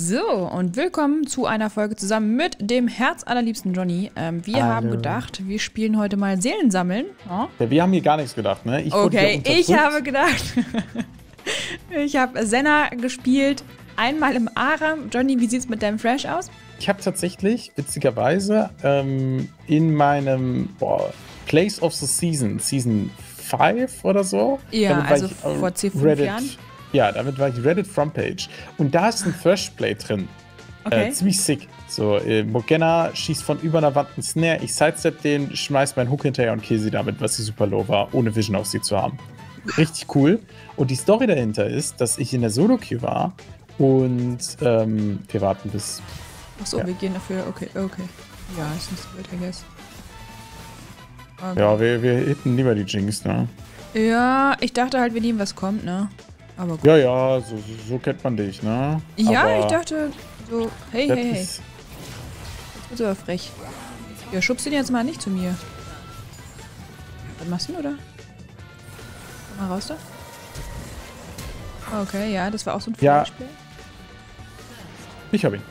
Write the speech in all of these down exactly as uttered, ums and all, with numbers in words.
So, und willkommen zu einer Folge zusammen mit dem herzallerliebsten Johnny. Ähm, wir Hallo. haben gedacht, wir spielen heute mal Seelen sammeln. Ja? Ja, wir haben hier gar nichts gedacht, ne? Ich okay, ich habe gedacht. Ich habe Senna gespielt, einmal im ARAM. Johnny, wie sieht's mit deinem Thresh aus? Ich habe tatsächlich, witzigerweise, ähm, in meinem boah, Place of the Season, Season fünf oder so. Ja, also ich, äh, vor zehn, fünf Jahren. Ja, damit war ich Reddit Frontpage. Und da ist ein Thresh-Play drin. Okay. Äh, ziemlich sick. So, äh, Morgana schießt von über einer Wand einen Snare. Ich sidestep den, schmeiß meinen Hook hinterher und kill sie damit, was sie super low war, ohne Vision auf sie zu haben. Richtig cool. Und die Story dahinter ist, dass ich in der Solo-Queue war und ähm, wir warten bis... Achso, ja. Wir gehen dafür, okay, okay. Ja, ist nicht so gut, I guess. Okay. Ja, wir, wir hitten lieber die Jinx, ne? Ja, ich dachte halt, wir nehmen, was kommt, ne? Aber gut. Ja, ja, so, so kennt man dich, ne? Ja, aber ich dachte so, hey, hey, hey. Jetzt bist du aber frech. Ja, schubst ihn jetzt mal nicht zu mir. Was machst du denn, oder? Komm mal raus da. Okay, ja, das war auch so ein ja. Flashplay. Ich hab ihn.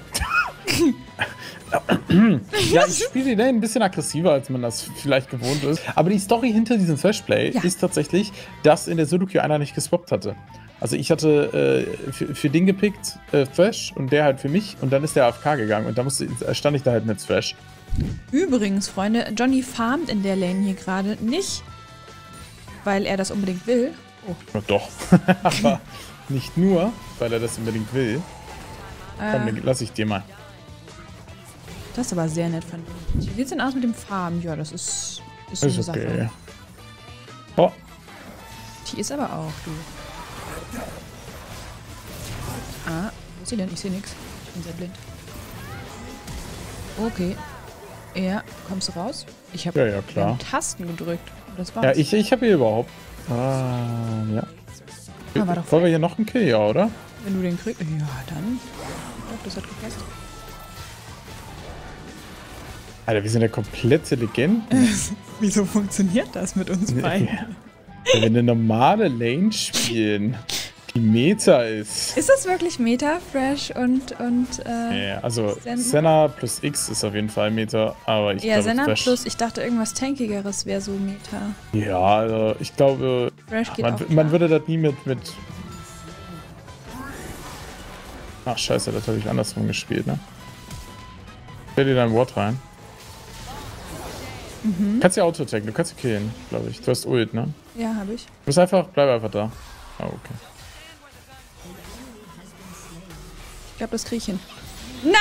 Ja, ich spiele den ein bisschen aggressiver, als man das vielleicht gewohnt ist. Aber die Story hinter diesem Flashplay ja. ist tatsächlich, dass in der Solo-Queue einer nicht geswappt hatte. Also ich hatte äh, für, für den gepickt äh, Thresh und der halt für mich und dann ist der A F K gegangen und da musste, stand ich da halt mit Thresh. Übrigens, Freunde, Johnny farmt in der Lane hier gerade nicht, weil er das unbedingt will. Oh. Na doch, aber nicht nur, weil er das unbedingt will. Äh. Komm, lass ich dir mal. Das ist aber sehr nett von dir. Wie sieht's denn aus mit dem Farm? Ja, das ist, ist, ist eine Sache. Okay. Oh. Die ist aber auch, du. Ah, wo ist sie denn? Ich sehe nichts. Ich bin sehr blind. Okay. Ja, kommst du raus? Ich habe ja, ja, Tasten gedrückt. Das war's. Ja, ich, ich habe hier überhaupt... Ah, ja. Ah, war doch Wollen wir hier noch einen Kill, ja, oder? Wenn du den kriegst... Ja, dann... Doch, das hat gepasst. Alter, wir sind ja komplette Legenden. Wieso funktioniert das mit uns beiden? Wenn wir eine normale Lane spielen, die Meta ist. Ist das wirklich Meta, Fresh und, und äh, ja, also Senna? Senna plus X ist auf jeden Fall Meta, aber ich ja, glaube Senna Fresh plus, ich dachte irgendwas Tankigeres wäre so Meta. Ja, also ich glaube, Fresh geht man, auch man würde das nie mit, mit... Ach scheiße, das habe ich andersrum gespielt, ne? Stell dir dein Wort rein. Mhm. Kannst ja Auto-Tag, du kannst ja killen, glaube ich. Du hast Ult, ne? Ja, habe ich. Du bist einfach, bleib einfach da. Ah, oh, okay. Ich glaube, das kriege ich hin. Nein!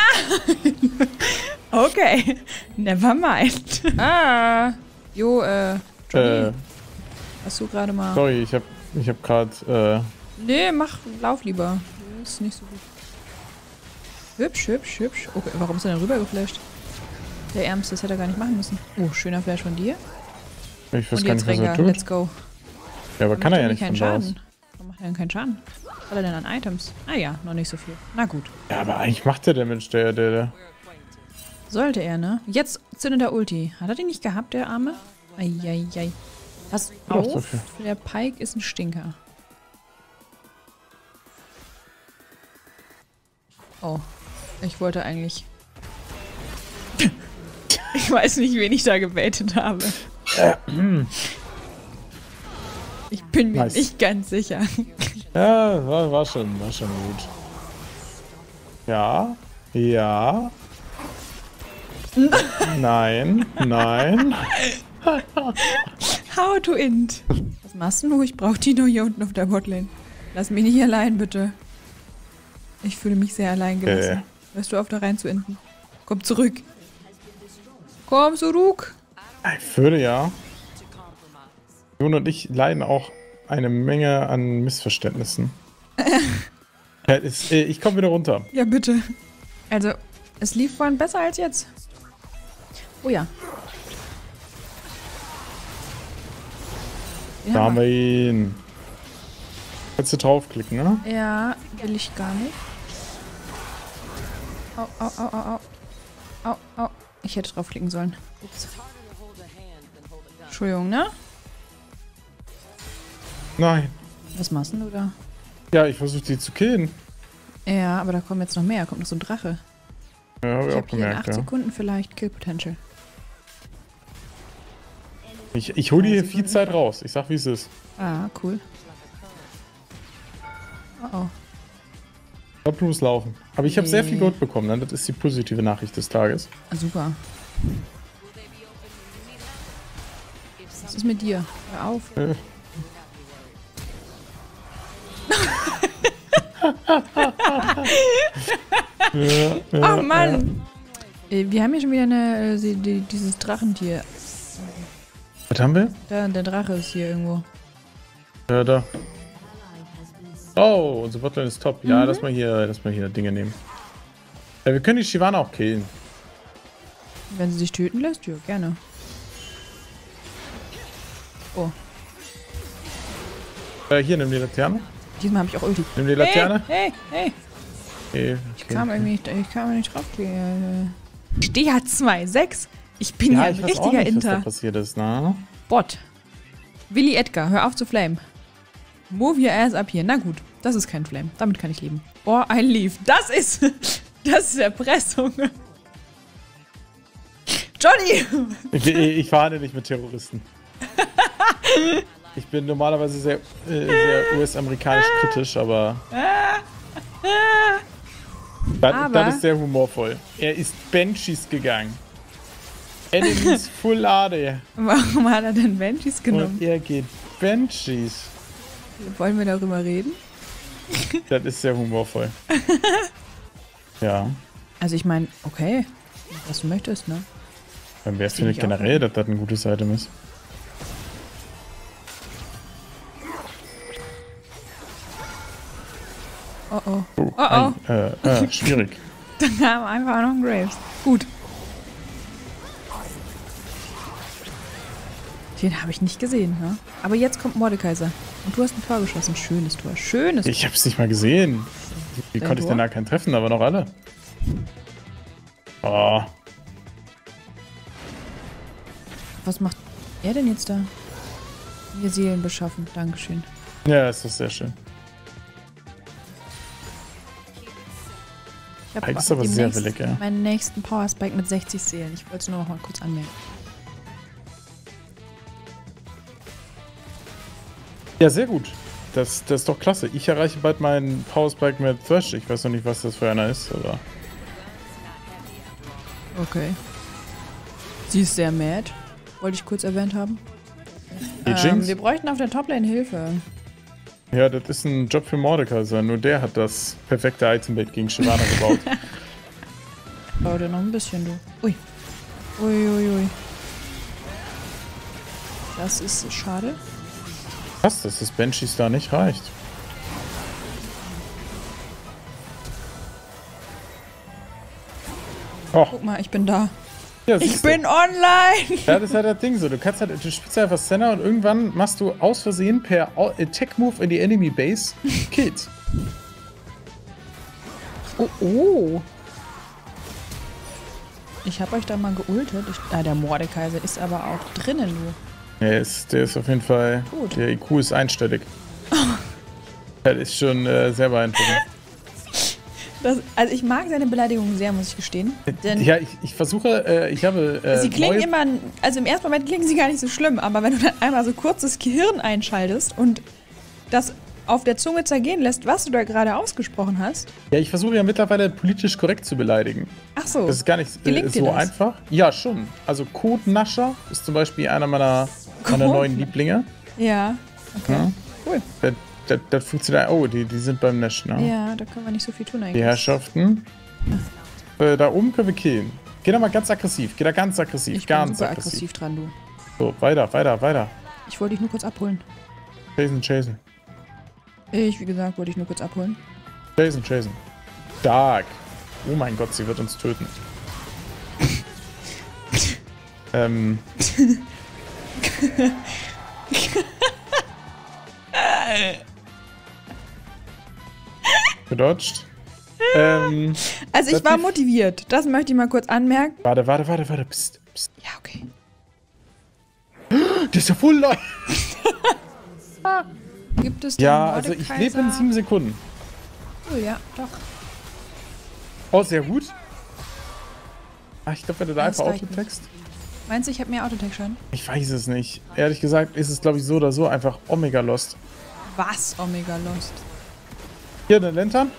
Okay. Nevermind. Ah. Jo, äh, Johnny. Äh, hast du gerade mal... Sorry, ich hab, ich hab gerade, äh... Nee, mach, lauf lieber. Das ist nicht so gut. Hübsch, hübsch, hübsch. Okay, warum ist er denn rübergeflasht? Der Ärmste, das hätte er gar nicht machen müssen. Oh, schöner Flash von dir. Ich weiß gar nicht, was er tut. Let's go. Ja, aber kann er ja nicht von da aus. Warum macht er denn keinen Schaden? Was hat er denn an Items? Ah ja, noch nicht so viel. Na gut. Ja, aber eigentlich macht der Damage, der, der, der. Sollte er, ne? Jetzt zündet er Ulti. Hat er den nicht gehabt, der Arme? Eieiei. Pass auf, der Pike ist ein Stinker. Oh, ich wollte eigentlich... Ich weiß nicht, wen ich da gebaitet habe. Ich bin mir nice. nicht ganz sicher. Ja, war, war, schon, war schon gut. Ja, ja. Nein, nein. How to int. Was machst du? Ich brauche Tino hier unten auf der Botlane. Lass mich nicht allein, bitte. Ich fühle mich sehr allein gelassen. Äh. Hörst du auf, da rein zu inten? Komm zurück. Komm, zurück! Ich würde ja. Jon und ich leiden auch eine Menge an Missverständnissen. ja, es, ich komme wieder runter. Ja, bitte. Also, es lief vorhin besser als jetzt. Oh ja. Ja. Da haben wir ihn. Kannst du draufklicken, ne? Ja, will ich gar nicht. Au, au, au, au, au. Au, au. Ich hätte draufklicken sollen. Ups. Entschuldigung, ne? Nein. Was machst du da? Ja, ich versuche die zu killen. Ja, aber da kommen jetzt noch mehr. Da kommt noch so ein Drache. Ja, hab ich, ich habe hier in acht ja. Sekunden vielleicht Kill Potential. Ich, ich hole dir hier viel Zeit raus. Ich sag, wie es ist. Ah, cool. Oh oh. Ich glaube, du musst laufen. Aber ich habe nee. sehr viel Gold bekommen. Ne? Das ist die positive Nachricht des Tages. Super. Was ist mit dir? Hör auf. Äh. ja, ja, oh Mann! Ja. Wir haben hier schon wieder eine, die, dieses Drachentier. Was haben wir? Da, der Drache ist hier irgendwo. Ja, da. Oh, unser Botlane ist top. Ja, mhm. lass mal hier, lass mal hier Dinge nehmen. Ja, wir können die Shivana auch killen. Wenn sie sich töten lässt, ja, gerne. Oh. Äh, hier, nimm die Laterne. Diesmal habe ich auch Ulti. Nimm die Laterne. Hey, hey, hey. Okay, ich, okay, kam okay. Nicht, ich kam nicht drauf. Ich stehe ja zwei sechs. Ich bin ja, ja ich ein richtiger nicht, Inter. Was da passiert ist, na? Bot. Willi Edgar, hör auf zu flamen. Move your ass up hier. Na gut, das ist kein Flame. Damit kann ich leben. Oh, ein Leaf. Das ist... Das ist Erpressung. Johnny! Ich, ich verhandle nicht mit Terroristen. Ich bin normalerweise sehr, äh, sehr U S-amerikanisch kritisch, aber... Das, aber das ist sehr humorvoll. Er ist Banshees gegangen. Enemies full A D. Warum hat er denn Banshees genommen? Und er geht Banshees. Wollen wir darüber reden? Das ist sehr humorvoll. Ja. Also ich meine, okay, was du möchtest, ne? Dann wär's für generell, dass das ein gutes Item ist. Oh oh. Oh oh. Ein, äh, äh, schwierig. Dann haben wir einfach noch einen Graves. Gut. Den habe ich nicht gesehen, ne? Aber jetzt kommt Mordekaiser. Und du hast ein Tor geschossen. Schönes Tor. Schönes Tor. Ich habe es nicht mal gesehen. Wie konnte ich denn da keinen treffen? Da waren noch alle. Oh. Was macht er denn jetzt da? Wir Seelen beschaffen. Dankeschön. Ja, es ist sehr schön. Ich habe aber sehr willig, ja. meinen nächsten Power Spike mit sechzig Seelen. Ich wollte es nur noch mal kurz anmerken. Ja, sehr gut. Das, das ist doch klasse. Ich erreiche bald meinen Power Spike mit Thresh. Ich weiß noch nicht, was das für einer ist, aber... Okay. Sie ist sehr mad. Wollte ich kurz erwähnt haben. Die ähm, Jinx? Wir bräuchten auf der Toplane Hilfe. Ja, das ist ein Job für Mordekaiser. Nur der hat das perfekte Itembild gegen Shivana gebaut. Bau dir noch ein bisschen, du. Ui. Ui, ui, ui. Das ist schade. Dass das Banshees da nicht reicht. Oh. Guck mal, ich bin da. Ja, ich bin du. online! Ja, das ist halt das Ding so. Du kannst halt, du spielst einfach Senna und irgendwann machst du aus Versehen per Attack-Move in die Enemy-Base Kills. Oh, oh. Ich hab euch da mal geultet. Ich, ah, der Mordekaiser ist aber auch drinnen, du. Der ist, der ist auf jeden Fall, Gut. der I Q ist einstellig. Oh. Das ist schon äh, sehr beeindruckend. Das, also ich mag seine Beleidigungen sehr, muss ich gestehen. Denn ja, ich, ich versuche, äh, ich habe... Äh, sie klingen immer, also im ersten Moment klingen sie gar nicht so schlimm, aber wenn du dann einmal so kurz das Gehirn einschaltest und das auf der Zunge zergehen lässt, was du da gerade ausgesprochen hast. Ja, ich versuche ja mittlerweile politisch korrekt zu beleidigen. Ach so. Das ist gar nicht äh, so einfach. Ja, schon. Also Codenascher ist zum Beispiel einer meiner, meiner neuen Lieblinge. Ja, okay. Ja. Cool. Das, das, das funktioniert. Oh, die, die sind beim Naschen. Ne? Ja, da können wir nicht so viel tun eigentlich. Die Herrschaften. Äh, da oben können wir killen. Geh da mal ganz aggressiv. Geh da ganz aggressiv. Ich ganz bin super aggressiv. aggressiv dran, du. So, weiter, weiter, weiter. Ich wollte dich nur kurz abholen. Chasen, chasen. Ich, wie gesagt, wollte ich nur kurz abholen. Jason, Jason. Stark. Oh mein Gott, sie wird uns töten. ähm. Gedodged. ähm. Also ich war motiviert. Das möchte ich mal kurz anmerken. Warte, warte, warte, warte. Psst, psst. Ja, okay. Das ist ja voll leer. Gibt es ja, also ich lebe in sieben Sekunden. Oh ja, doch. Oh, sehr gut. Ah, ich glaube, wenn du da einfach autotext. Meinst du, ich habe mehr Autotext schon? Ich weiß es nicht. Ehrlich gesagt ist es, glaube ich, so oder so einfach Omega Lost. Was Omega Lost? Hier, eine Lantern.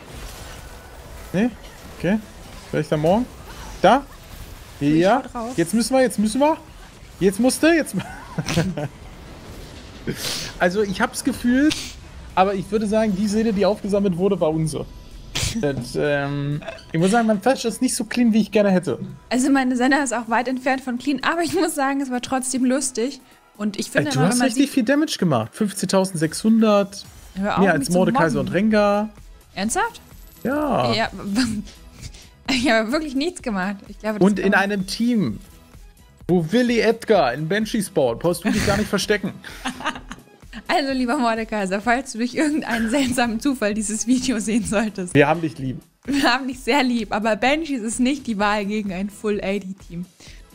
Nee? Okay. Vielleicht am Morgen. Da? Ja. Jetzt müssen wir, jetzt müssen wir. Jetzt musste, jetzt... Also, ich hab's gefühlt, aber ich würde sagen, die Seele, die aufgesammelt wurde, war unsere. Und, ähm, ich muss sagen, mein Thresh ist nicht so clean, wie ich gerne hätte. Also meine Senna ist auch weit entfernt von clean, aber ich muss sagen, es war trotzdem lustig. Und ich finde, Ey, du immer, hast wenn man richtig sieht, viel Damage gemacht. fünfzehntausendsechshundert, mehr als Mordekaiser und Rengar. Ernsthaft? Ja. ja. Ich habe wirklich nichts gemacht. Ich glaube, das und in einem Team, wo Willy Edgar in Banshees baut, brauchst du dich gar nicht verstecken. Also, lieber Mordekaiser, falls du durch irgendeinen seltsamen Zufall dieses Video sehen solltest. Wir haben dich lieb. Wir haben dich sehr lieb, aber Banshees ist nicht die Wahl gegen ein Full A D Team.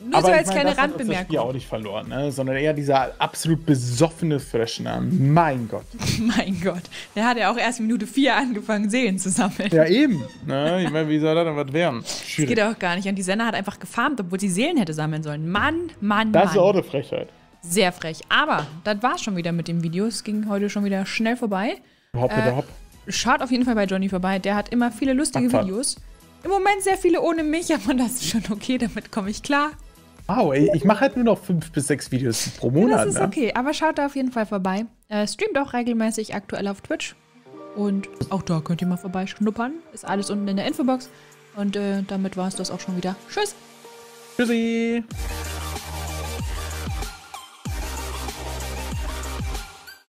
Nur aber so als ich meine, kleine das Randbemerkung. Hat das Spiel auch nicht verloren, ne? Sondern eher dieser absolut besoffene Threshner. Mein Gott. Mein Gott. Der hat ja auch erst in Minute vier angefangen, Seelen zu sammeln. Ja, eben. Ne? Ich meine, wie soll das denn was werden? Schwierig. Das geht auch gar nicht. Und die Senna hat einfach gefarmt, obwohl sie Seelen hätte sammeln sollen. Mann, Mann, das Mann. Das ist auch eine Frechheit. Sehr frech. Aber das war's schon wieder mit dem Video. Es ging heute schon wieder schnell vorbei. Hopp, äh, hopp. Schaut auf jeden Fall bei Johnny vorbei. Der hat immer viele lustige Abfall. Videos. Im Moment sehr viele ohne mich, aber das ist schon okay. Damit komme ich klar. Wow, ey, ich mache halt nur noch fünf bis sechs Videos pro Monat. Ja, das ist ne? okay. Aber schaut da auf jeden Fall vorbei. Äh, streamt auch regelmäßig aktuell auf Twitch. Und auch da könnt ihr mal vorbeischnuppern. Ist alles unten in der Infobox. Und äh, damit war's das auch schon wieder. Tschüss. Tschüssi.